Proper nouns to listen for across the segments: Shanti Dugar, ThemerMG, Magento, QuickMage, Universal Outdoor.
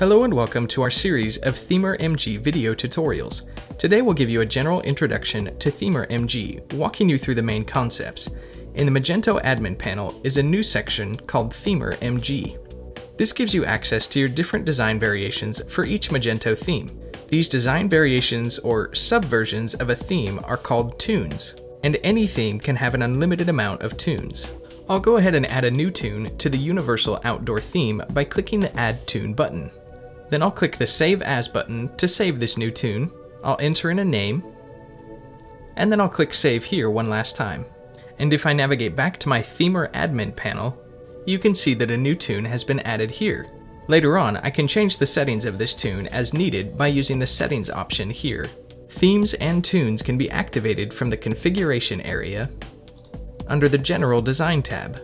Hello and welcome to our series of ThemerMG video tutorials. Today we'll give you a general introduction to ThemerMG, walking you through the main concepts. In the Magento admin panel is a new section called ThemerMG. This gives you access to your different design variations for each Magento theme. These design variations or subversions of a theme are called tunes, and any theme can have an unlimited amount of tunes. I'll go ahead and add a new tune to the Universal Outdoor theme by clicking the Add Tune button. Then I'll click the Save As button to save this new tune. I'll enter in a name, and then I'll click Save Here one last time. And if I navigate back to my Themer admin panel, you can see that a new tune has been added here. Later on, I can change the settings of this tune as needed by using the settings option here. Themes and tunes can be activated from the configuration area under the General Design tab.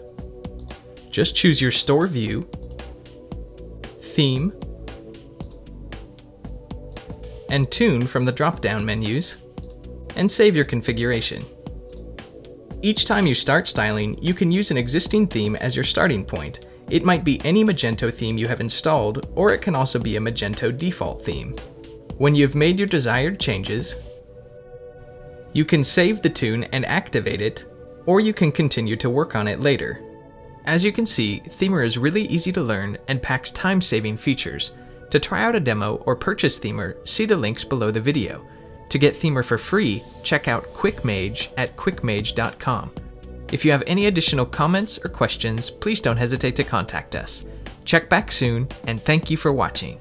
Just choose your store view, theme, and tune from the drop-down menus, and save your configuration. Each time you start styling, you can use an existing theme as your starting point. It might be any Magento theme you have installed, or it can also be a Magento default theme. When you've made your desired changes, you can save the tune and activate it, or you can continue to work on it later. As you can see, Themer is really easy to learn and packs time-saving features. To try out a demo or purchase Themer, see the links below the video. To get Themer for free, check out QuickMage at quickmage.com. If you have any additional comments or questions, please don't hesitate to contact us. Check back soon, and thank you for watching.